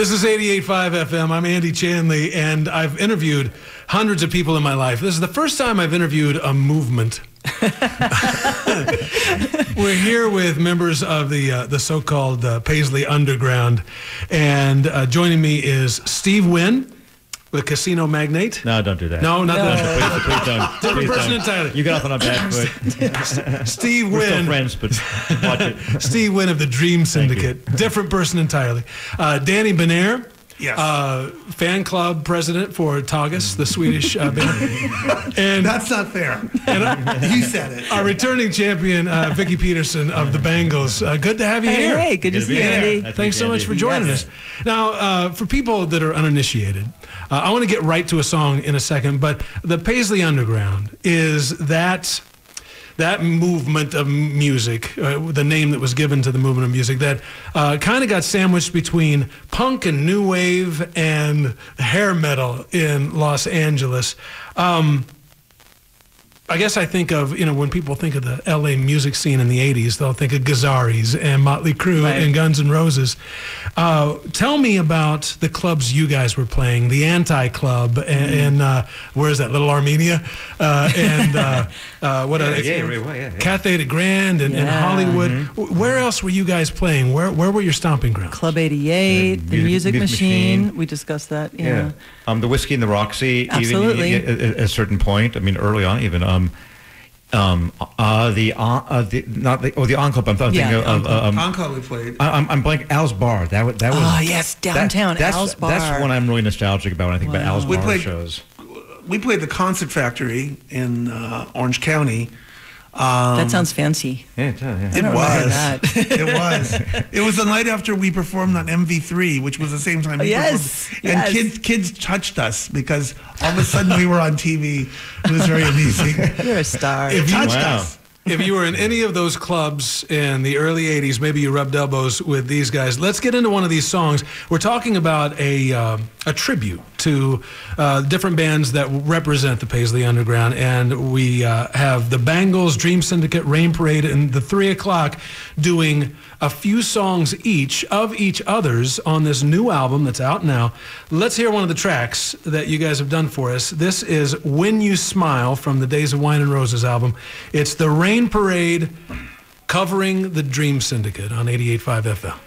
This is 88.5 FM. I'm Andy Chanley, and I've interviewed hundreds of people in my life. This is the first time I've interviewed a movement. We're here with members of the so-called Paisley Underground, and joining me is Steve Wynn, the casino magnate. No, don't do that. No, not that. Please don't. Different person entirely. You got off on a bad foot. Steve Wynn. We're still friends, but watch it. Steve Wynn of the Dream Syndicate. Different person entirely. Danny Benair. Yes. Fan club president for Tages, the Swedish band. And that's not fair. And he said it. Our returning champion, Vicki Peterson of the Bangles. Good to have you here. Hey, good to see you, Andy. Thanks so much for joining us. Now, for people that are uninitiated, I want to get right to a song in a second, but the Paisley Underground is that movement of music, the name that was given to the movement of music, that kind of got sandwiched between punk and new wave and hair metal in Los Angeles. I guess I think of, you know, when people think of the LA music scene in the 80s, they'll think of Gazzari's and Motley Crue and Guns N' Roses. Tell me about the clubs you guys were playing, the Anti-Club and where is that, Little Armenia? What else? Yeah. Cathay de Grand and Hollywood. Mm-hmm. Where else were you guys playing? Where were your stomping grounds? Club 88, the Music Machine. We discussed that. Yeah. The Whiskey and the Roxy. Absolutely. Even at a certain point, I mean, early on even. The Enclave. I'm thinking of Enclave we played. I'm blank. Al's Bar. That was. Oh yes, downtown Al's Bar. That's one I'm really nostalgic about when I think about Al's Bar shows. We played the Concert Factory in Orange County. That sounds fancy. Yeah, it does. Yeah. It was. It was the night after we performed on MTV3, which was the same time. Yes. Kids touched us because all of a sudden we were on TV. It was very amusing. You're a star. It touched us. If you were in any of those clubs in the early 80s, maybe you rubbed elbows with these guys. Let's get into one of these songs. We're talking about a tribute to different bands that represent the Paisley Underground. And we have the Bangles, Dream Syndicate, Rain Parade, and the 3 O'Clock doing a few songs each of each other's on this new album that's out now. Let's hear one of the tracks that you guys have done for us. This is When You Smile from the Days of Wine and Roses album. It's the Rain Parade covering the Dream Syndicate on 88.5 FM.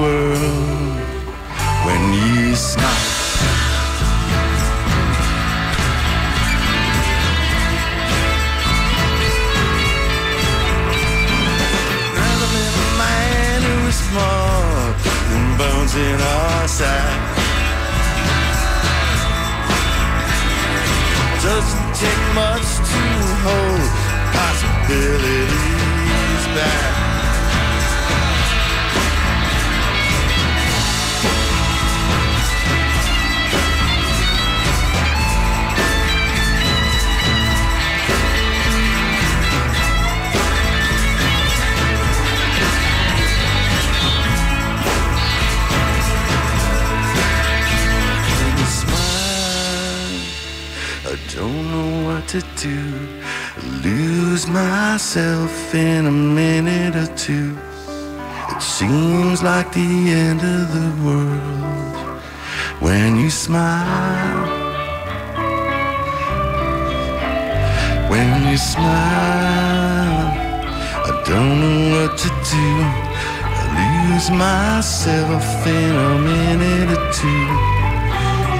More than bones in our side. Doesn't take much to hold possibilities back. Don't know what to do, lose myself in a minute or two. It seems like the end of the world when you smile. When you smile, I don't know what to do, I lose myself in a minute or two.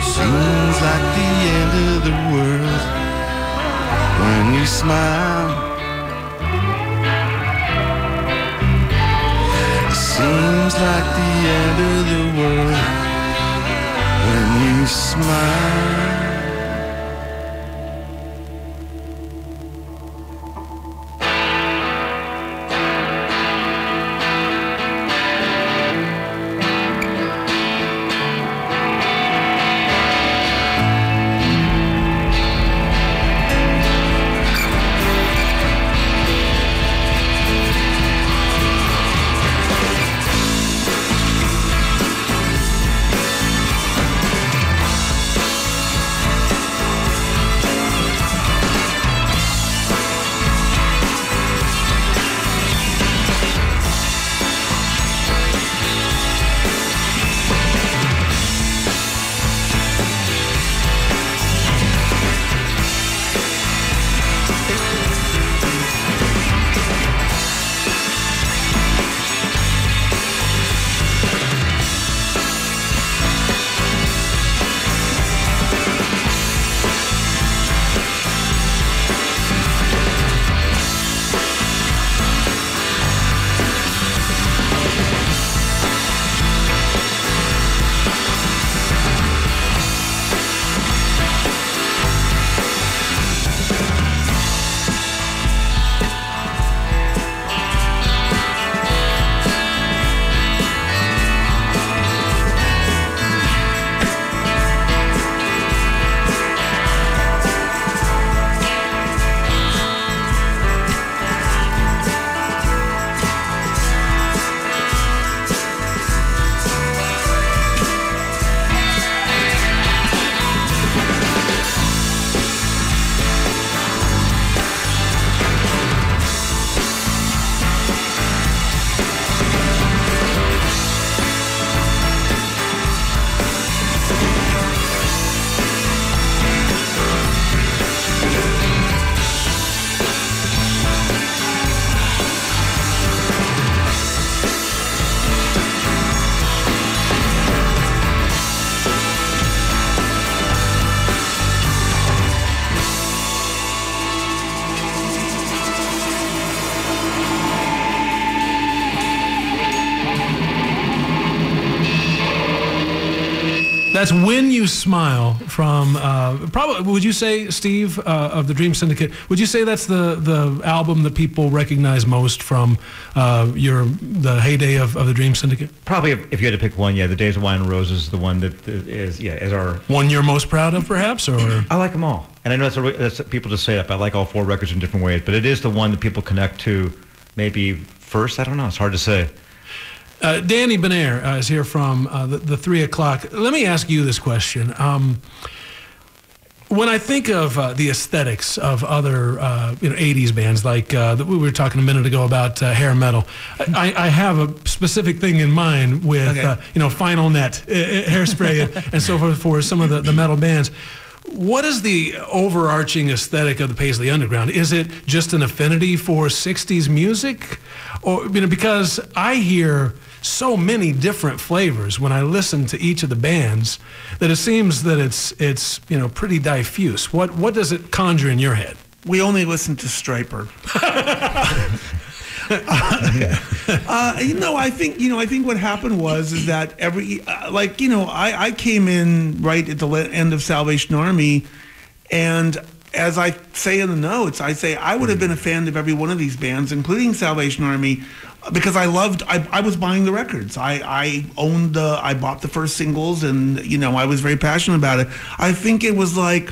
Seems like the end of the world when you smile. It seems like the end of the world when you smile. That's When You Smile from, probably, would you say, Steve, of the Dream Syndicate, would you say that's the album that people recognize most from the heyday of the Dream Syndicate? Probably, if you had to pick one, yeah, the Days of Wine and Roses, the one that is, yeah, is our... One you're most proud of, perhaps, or...? I like them all. And I know that's people just say it, but I like all four records in different ways, but it is the one that people connect to maybe first, I don't know, it's hard to say. Danny Benair is here from the 3 o'clock. Let me ask you this question. When I think of the aesthetics of other 80s bands, like we were talking a minute ago about hair metal, I have a specific thing in mind with Final Net, Hairspray, and so forth for some of the metal bands. What is the overarching aesthetic of the Paisley Underground? Is it just an affinity for 60s music? Or, because I hear so many different flavors when I listen to each of the bands that it seems that it's pretty diffuse. What does it conjure in your head? We only listen to Stryper. I think what happened was that I came in right at the end of Salvation Army, And as I say in the notes, I say I would have been a fan of every one of these bands, including Salvation Army, because I loved, I was buying the records. I bought the first singles, and, you know, I was very passionate about it. I think it was like,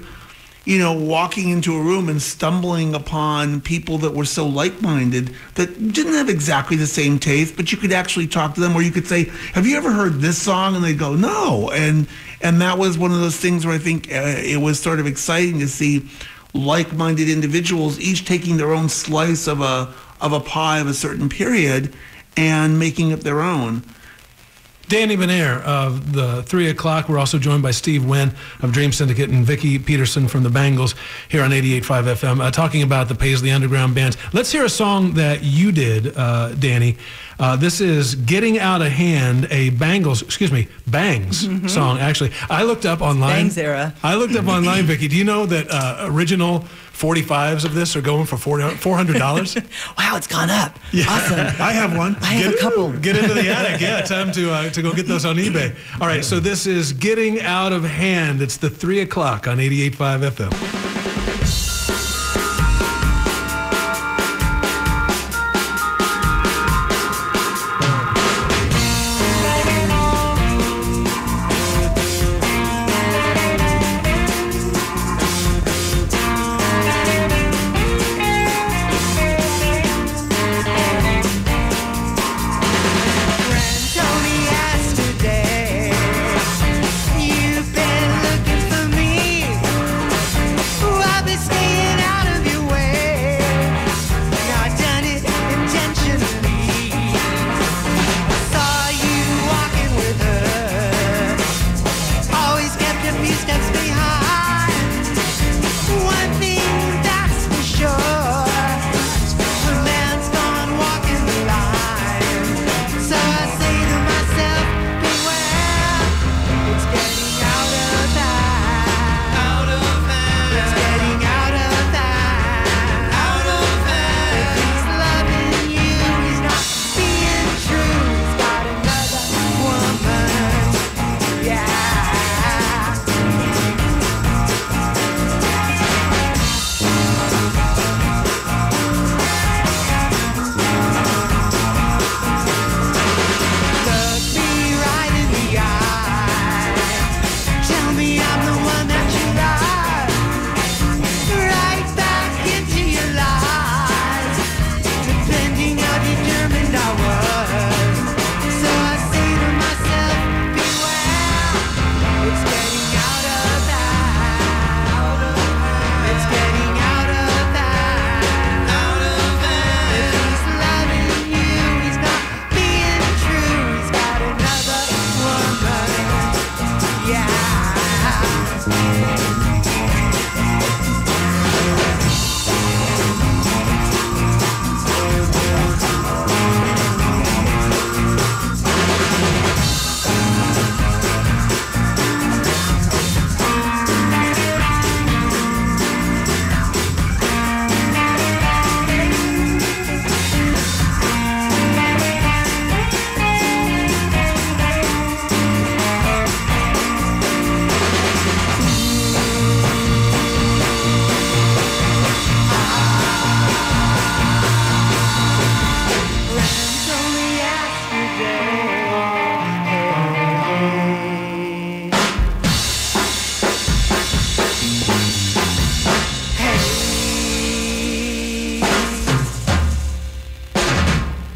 you know, walking into a room and stumbling upon people that were so like-minded that didn't have exactly the same taste, but you could actually talk to them, or you could say, have you ever heard this song? And they'd go, no. And that was one of those things where I think it was sort of exciting to see like-minded individuals, each taking their own slice of a pie of a certain period and making it their own. Danny Benair of the 3 O'Clock. We're also joined by Steve Wynn of Dream Syndicate and Vicki Peterson from the Bangles here on 88.5 FM, talking about the Paisley Underground bands. Let's hear a song that you did, Danny. This is Getting Out of Hand, a Bangs song, actually. I looked up online. Bangs era. I looked up online, Vicki. Do you know that original 45s of this are going for $400? Wow, it's gone up. Yeah. Awesome. I have one. I have a couple. Get into the attic. Yeah, time to go get those on eBay. All right, so this is Getting Out of Hand. It's the 3 O'Clock on 88.5 FM.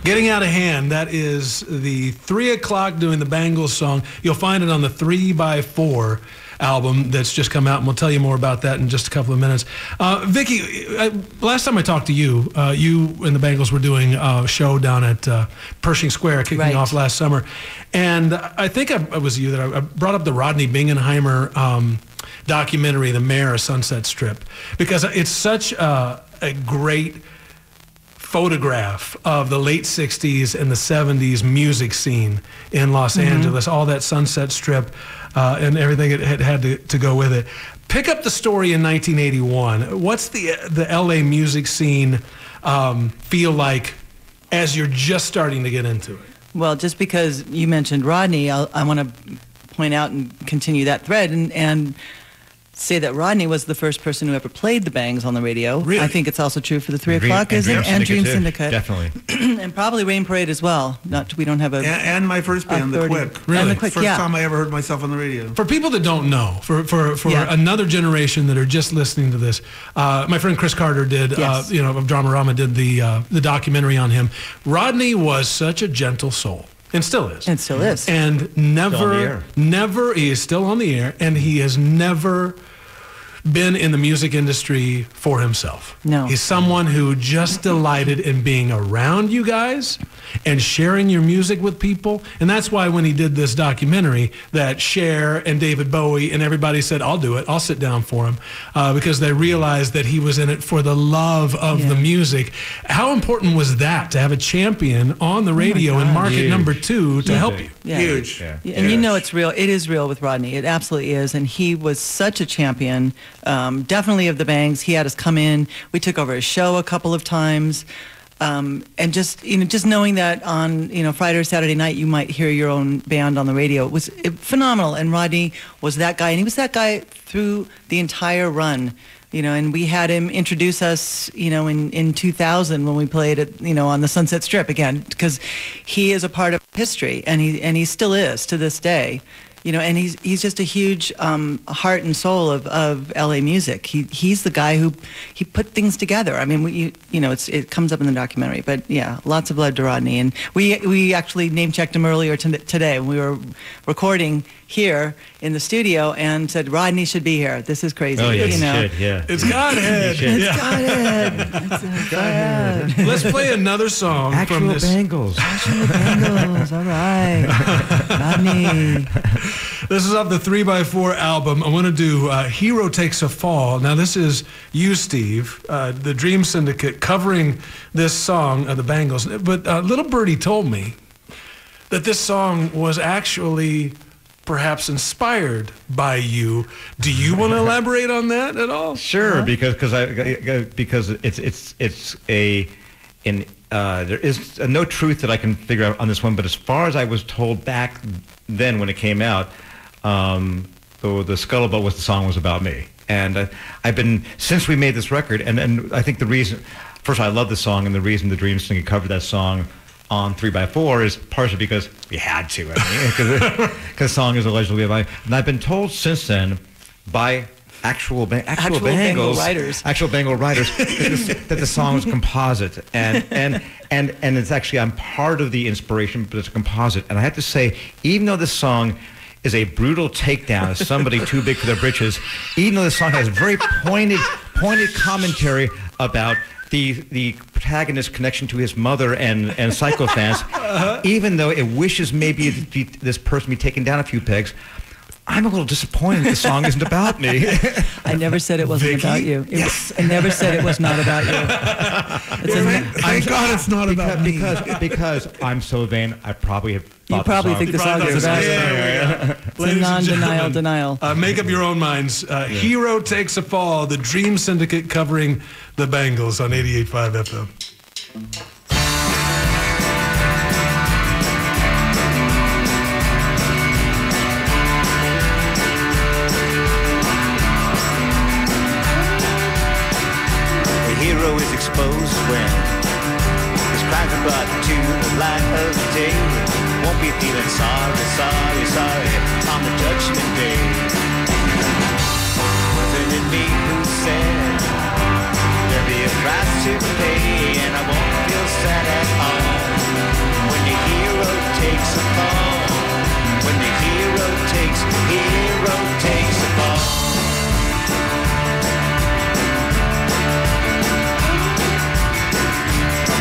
Getting Out of Hand, that is the 3 O'Clock doing the Bangles song. You'll find it on the 3 by 4 album that's just come out, and we'll tell you more about that in just a couple of minutes. Vicki, last time I talked to you, you and the Bangles were doing a show down at Pershing Square, kicking off last summer. And I think it was you that I brought up the Rodney Bingenheimer documentary, The Mayor of Sunset Strip, because it's such a great photograph of the late 60s and the 70s music scene in Los Angeles, all that Sunset Strip and everything it had to go with it. Pick up the story in 1981. What's the LA music scene feel like as you're just starting to get into it? Well, just because you mentioned Rodney, I want to point out and continue that thread. And say that Rodney was the first person who ever played the Bangs on the radio. Really? I think it's also true for the 3 o'clock, isn't it? And Dream Syndicate. Definitely. And probably Rain Parade as well. Not, we don't have a... And my first band, The Quick. Really? And The Quick, first time I ever heard myself on the radio. For people that don't know, for another generation that are just listening to this, my friend Chris Carter did, you know, of Dramarama, did the documentary on him. Rodney was such a gentle soul. And still is. And still is. And never, he is still on the air, and he has never been in the music industry for himself. No. He's someone who just delighted in being around you guys and sharing your music with people. And that's why when he did this documentary that Cher and David Bowie and everybody said, I'll do it, I'll sit down for him, because they realized that he was in it for the love of the music. How important was that to have a champion on the radio in market number 2 to help you? Yeah. Huge. Yeah. And you know it's real. It is real with Rodney. It absolutely is. And he was such a champion. Definitely of the Bangs. He had us come in. We took over his show a couple of times, and just just knowing that on Friday or Saturday night you might hear your own band on the radio was phenomenal. And Rodney was that guy, and he was that guy through the entire run. And we had him introduce us, in 2000 when we played it, on the Sunset Strip again, because he is a part of history, and he still is to this day. And he's just a huge heart and soul of LA music. He's the guy who put things together. I mean, it comes up in the documentary, but yeah, lots of love to Rodney. And we actually name checked him earlier today. We were recording here in the studio and said Rodney should be here. This is crazy. Oh, yes, should, yeah. It's Godhead. It's Godhead. It's Godhead. Let's play another song from this. Bangles. Actual Bangles. All right, Rodney. This is off the 3x4 album. I want to do Hero Takes a Fall. Now, this is you, Steve, the Dream Syndicate, covering this song of the Bangles. But Little Birdie told me that this song was actually perhaps inspired by you. Do you want to elaborate on that at all? Sure, because it's there is no truth that I can figure out on this one, but as far as I was told back then when it came out, the scuttlebutt was the song was about me. And I've been, since we made this record, and I think the reason, first of all, I love the song, and the reason the Dream Syndicate covered that song on 3x4 is partially because we had to, because the song is allegedly about me. And I've been told since then by actual Bangle writers that the song was composite, and it's actually, I'm part of the inspiration, but it's a composite. And I have to say, even though this song is a brutal takedown of somebody too big for their britches, even though this song has very pointed commentary about the protagonist's connection to his mother and psychophants, even though it wishes maybe this person be taken down a few pegs, I'm a little disappointed the song isn't about me. I never said it wasn't about you. I never said it was not about you. Thank God it's not about me. Because I'm so vain, I probably have... You probably think the song is about it's a non-denial denial. Make up your own minds. Hero Takes a Fall, the Dream Syndicate covering the Bangles on 88.5 FM. Exposed when his crimes are brought to the light of day. Won't be feeling sorry on the judgment day. Wasn't it me who said there'll be a price to pay, and I won't feel sad at all when the hero takes a fall. When the hero takes a fall.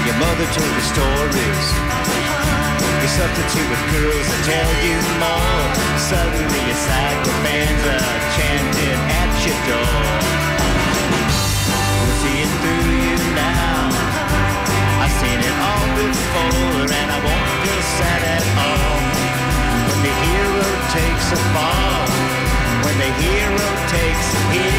Your mother told you stories, you substitute with girls that tell you more. Suddenly your psycho fans are chanting at your door. We'll see it through you now. I've seen it all before, and I won't feel sad at all when the hero takes a fall. When the hero takes a fall.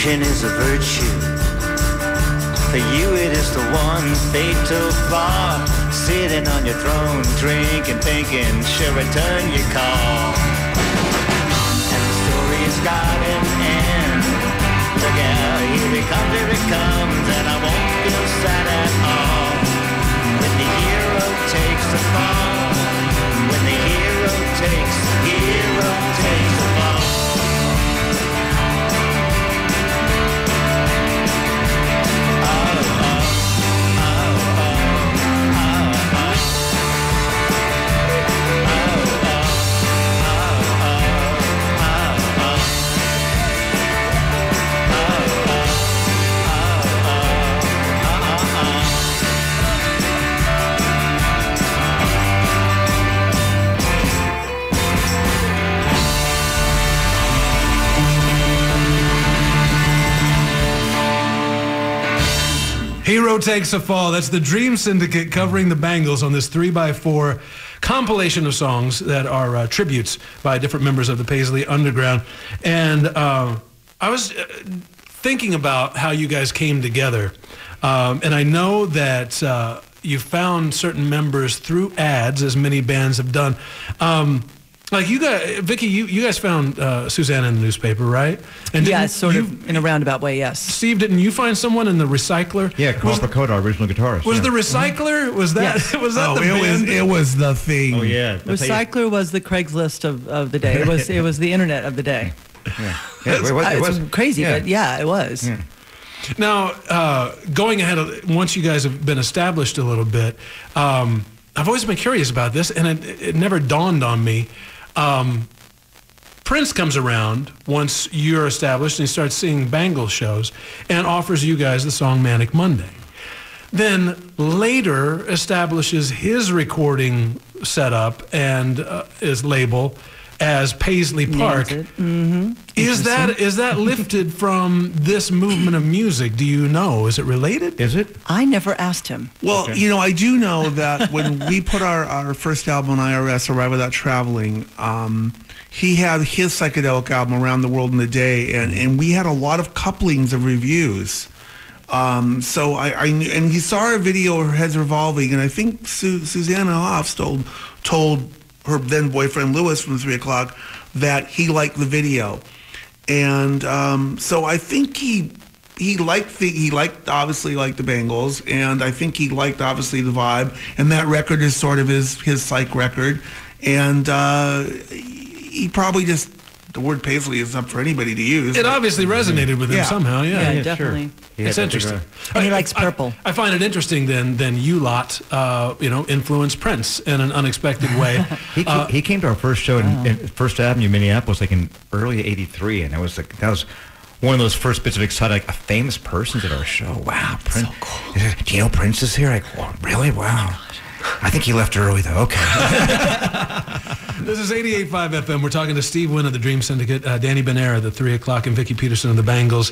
Devotion is a virtue. For you it is the one fatal bar. Sitting on your throne, drinking, thinking she'll return your call. And the story's got an end. Look out, here it comes, and I won't feel sad at all. When the hero takes the fall. When the hero takes the fall. Hero Takes a Fall. That's the Dream Syndicate covering the Bangles on this 3x4 compilation of songs that are tributes by different members of the Paisley Underground. And I was thinking about how you guys came together. And I know that you found certain members through ads, as many bands have done. Like you guys, Vicki, you guys found Susanna in the newspaper, right? And yeah, sort of in a roundabout way, yes. Steve, didn't you find someone in the Recycler? Yeah, Carl Percoda, our original guitarist. Was the Recycler? Was that? Yes. Was that the band? It was the thing. Oh yeah, Recycler was the Craigslist of the day. It was the internet of the day. It was crazy, but yeah, it was. Yeah. Now, going ahead, once you guys have been established a little bit, I've always been curious about this, and it never dawned on me. Prince comes around once you're established and he starts seeing Bangles shows and offers you guys the song Manic Monday. Then later establishes his recording setup and his label as Paisley Park. Mm-hmm. Is that lifted from this movement of music? Do you know? Is it related? Is it? I never asked him. Well, okay. You know, I do know that when we put our first album on IRS, Arrive Without Traveling, he had his psychedelic album Around the World in a Day, and we had a lot of couplings of reviews. So I knew, and he saw a video of Heads Revolving, and I think Susanna Hoffs told her then boyfriend Lewis from 3 O'Clock that he liked the video. And so I think he liked the Bangles, and I think he liked obviously the vibe, and that record is sort of his psych record. And he probably just, the word Paisley is up for anybody to use. It obviously resonated with him somehow. Yeah, definitely. Sure. It's interesting. And he likes purple. I find it interesting then you lot, influenced Prince in an unexpected way. He came to our first show in First Avenue, Minneapolis, like in early '83, and that was one of those first bits of excitement, like a famous person's at our show. Wow, Prince. So cool. Do you know Prince is here? Like, well, really? Wow. I think he left early, though. Okay. This is 88.5 FM. We're talking to Steve Wynn of the Dream Syndicate, Danny Benair of the 3 O'Clock, and Vicki Peterson of the Bangles.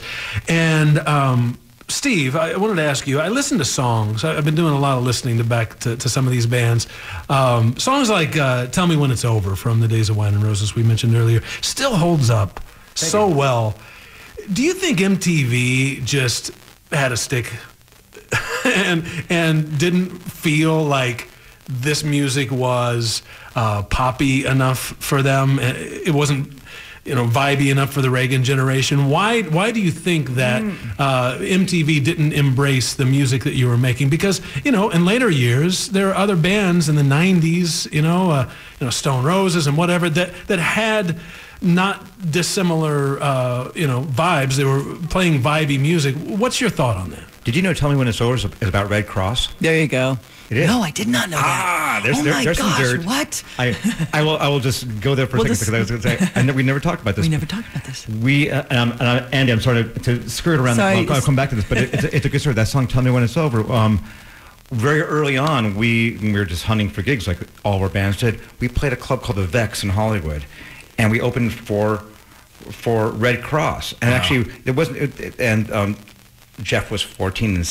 And Steve, I wanted to ask you, I listen to songs. I've been doing a lot of listening back to some of these bands. Songs like Tell Me When It's Over from the Days of Wine and Roses we mentioned earlier still holds up so well. Do you think MTV just had a stick and didn't feel like this music was poppy enough for them? It wasn't, vibey enough for the Reagan generation. Why do you think that MTV didn't embrace the music that you were making? Because in later years there are other bands in the '90s, Stone Roses and whatever that had not dissimilar vibes. They were playing vibey music. What's your thought on that? Did you know Tell Me When It's Over is about Redd Kross? There you go. It is. No, I did not know that. There's some dirt. What? I will just go there for a second because I was going to say, we never talked about this. We never talked about this. Andy, I'm sorry to skirt around. I'll come back to this, but it's a good story. That song, Tell Me When It's Over, very early on, when we were just hunting for gigs, like all of our bands did, we played a club called the Vex in Hollywood, and we opened for Redd Kross. And actually, it wasn't... Jeff was 14 and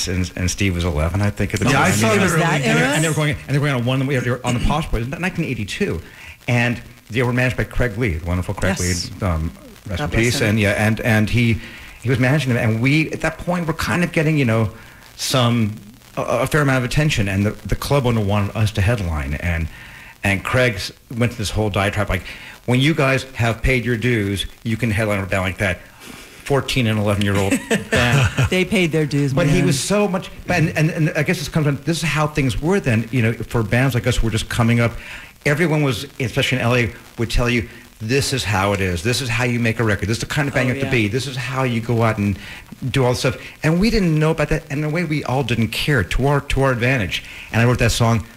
Steve was 11, I think. At the time. I saw that era. And they were going on one. They were on the Posh Boys, 1982, and they were managed by Craig Lee, the wonderful Craig Lee, rest in peace. And he He was managing them, and we, at that point, were kind of getting, you know, some, a fair amount of attention, and the club owner wanted us to headline, and Craig went to this whole diatribe, like, when you guys have paid your dues, you can headline it down like that. 14 and 11-year-old. They paid their dues, but man. He was so much, and I guess this comes on, this is how things were then, you know, for bands like us who were just coming up. Everyone was, especially in LA, would tell you, this is how it is. This is how you make a record. This is the kind of band you have to be. This is how you go out and do all this stuff. And we didn't know about that. And in a way, we all didn't care, to our advantage. And I wrote that song,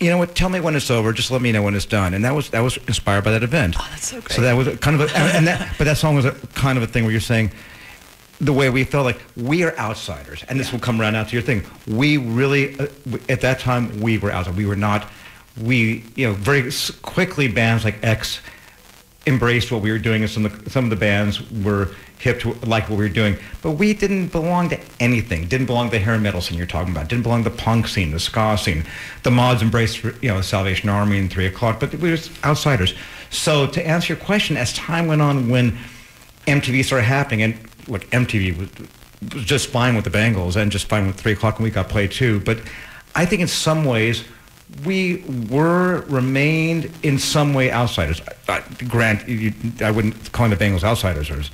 you know what, tell me when it's over, just let me know when it's done. And that was inspired by that event. Oh, that's so great. So that was kind of a, but that song was a kind of a thing where you're saying, the way we felt like, we are outsiders. And this will come around out to your thing. We really, at that time, we were outsiders. We were not, you know, very quickly bands like X embraced what we were doing, and some of the bands were hip to like what we were doing, but we didn't belong to anything. Didn't belong to the hair metal scene you're talking about. Didn't belong to the punk scene, the ska scene. The mods embraced, you know, Salvation Army and 3 O'Clock, but we were just outsiders. So to answer your question, as time went on, when MTV started happening, and look, MTV was just fine with the Bangles and just fine with 3 O'Clock, and we got played too. But I think in some ways, we remained in some way outsiders. I wouldn't call the Bangles outsiders.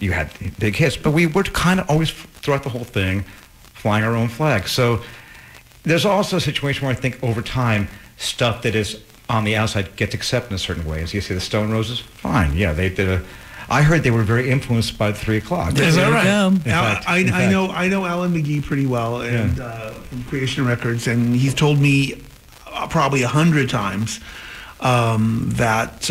You had big hits, but we were kind of always, throughout the whole thing, flying our own flag. So there's also a situation where I think over time, stuff that is on the outside gets accepted in a certain way. As you see, the Stone Roses, fine. Yeah, they did a. I heard they were very influenced by 3 O'Clock. Is that right? I know Alan McGee pretty well, and from Creation Records, and he's told me probably 100 times that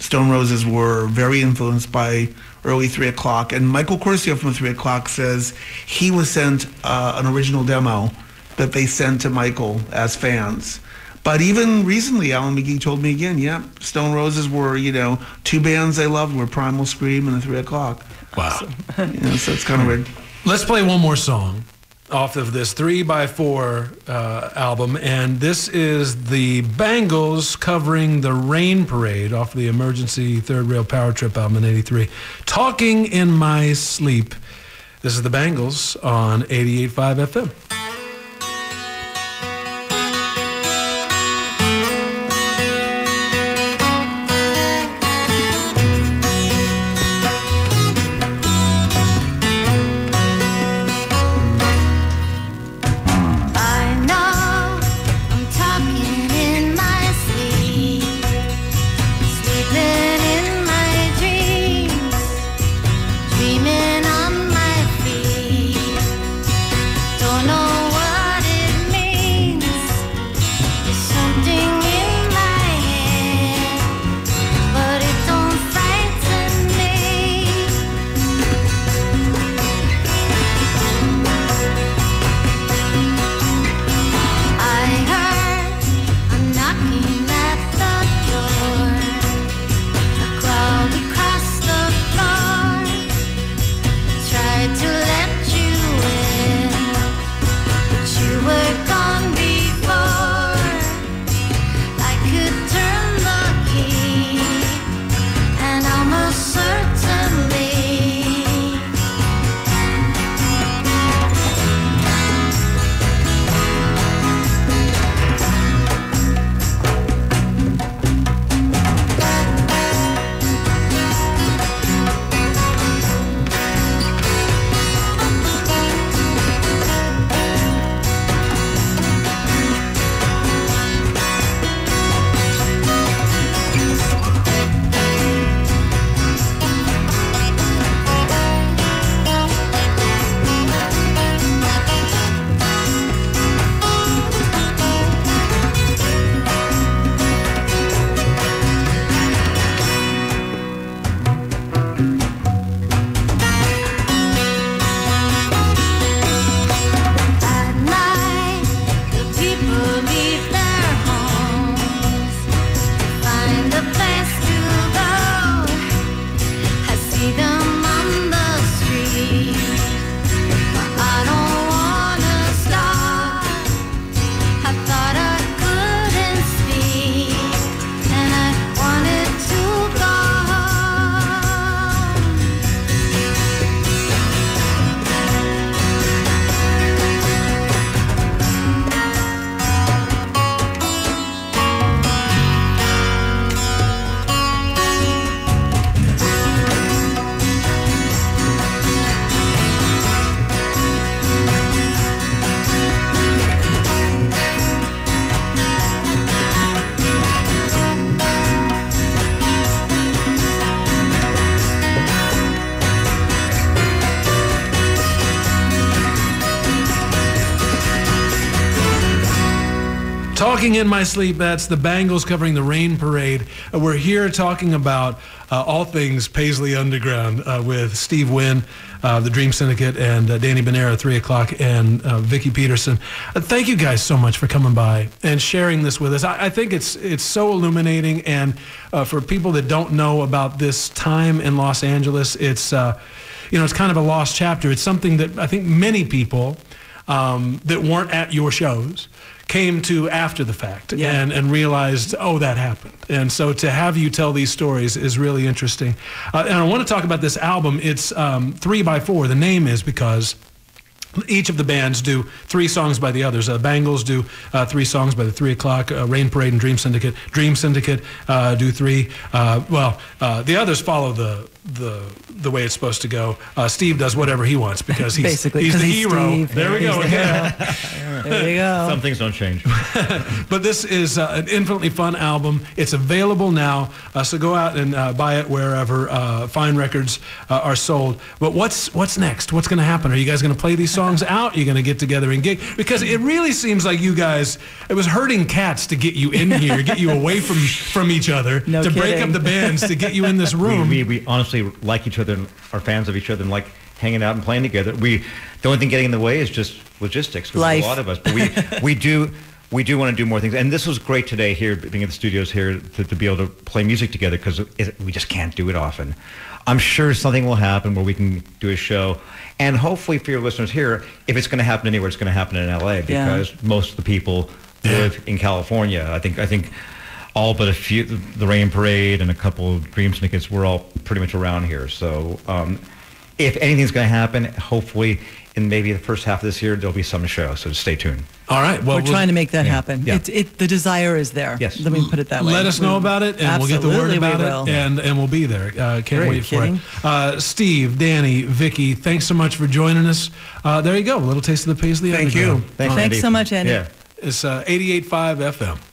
Stone Roses were very influenced by early 3 O'Clock. And Michael Corsia from 3 O'Clock says he was sent an original demo that they sent to Michael as fans. But even recently, Alan McGee told me again, Stone Roses were, you know, two bands they loved were Primal Scream and the 3 O'Clock. Wow. So, you know, so it's kind of weird. Let's play one more song off of this 3 by 4 album, and this is the Bangles covering The Rain Parade off the Emergency Third Rail Power Trip album in '83. Talking in My Sleep. This is the Bangles on 88.5 FM. No. Talking in my sleep, that's the Bangles covering the Rain Parade. We're here talking about all things Paisley Underground with Steve Wynn, the Dream Syndicate, and Danny Benair at 3 o'clock, and Vicki Peterson. Thank you guys so much for coming by and sharing this with us. I think it's so illuminating, and for people that don't know about this time in Los Angeles, it's you know, it's kind of a lost chapter. It's something that I think many people that weren't at your shows came to after the fact, yeah, and realized, oh, that happened. And so to have you tell these stories is really interesting. And I want to talk about this album. It's 3 by 4. The name is because each of the bands do three songs by the others. Bangles do three songs by the 3 o'clock. Rain Parade and Dream Syndicate. Dream Syndicate do three. The others follow the way it's supposed to go. Steve does whatever he wants because he's the hero. Steve. There we go. There you go. Some things don't change. But this is an infinitely fun album. It's available now, so go out and buy it wherever fine records are sold. But what's next? What's going to happen? Are you guys going to play these songs out? You're going to get together and gig? Because it really seems like you guys, it was herding cats to get you in here, get you away from each other, break up the bands, to get you in this room. We honestly like each other and are fans of each other and like hanging out and playing together. The only thing getting in the way is just logistics. Life. A lot of us, but we do want to do more things. And this was great today here, being in the studios here, to be able to play music together, because we just can't do it often. I'm sure something will happen where we can do a show. And hopefully for your listeners here, if it's going to happen anywhere, it's going to happen in L.A. because most of the people live in California. I think all but a few, the Rain Parade and a couple of Dream Syndicates, we're all pretty much around here. So if anything's going to happen, hopefully in maybe the first half of this year, there'll be some show. So just stay tuned. All right. Well, we're trying to make that happen. Yeah. The desire is there. Yes. Let me put it that way. Let us know about it, and absolutely, we'll get the word about it, and we'll be there. Can't wait for it. Steve, Danny, Vicki, thanks so much for joining us. There you go. A little taste of the Paisley Underground. Thank you. Thanks so much, Andy. Yeah. It's 88.5 FM.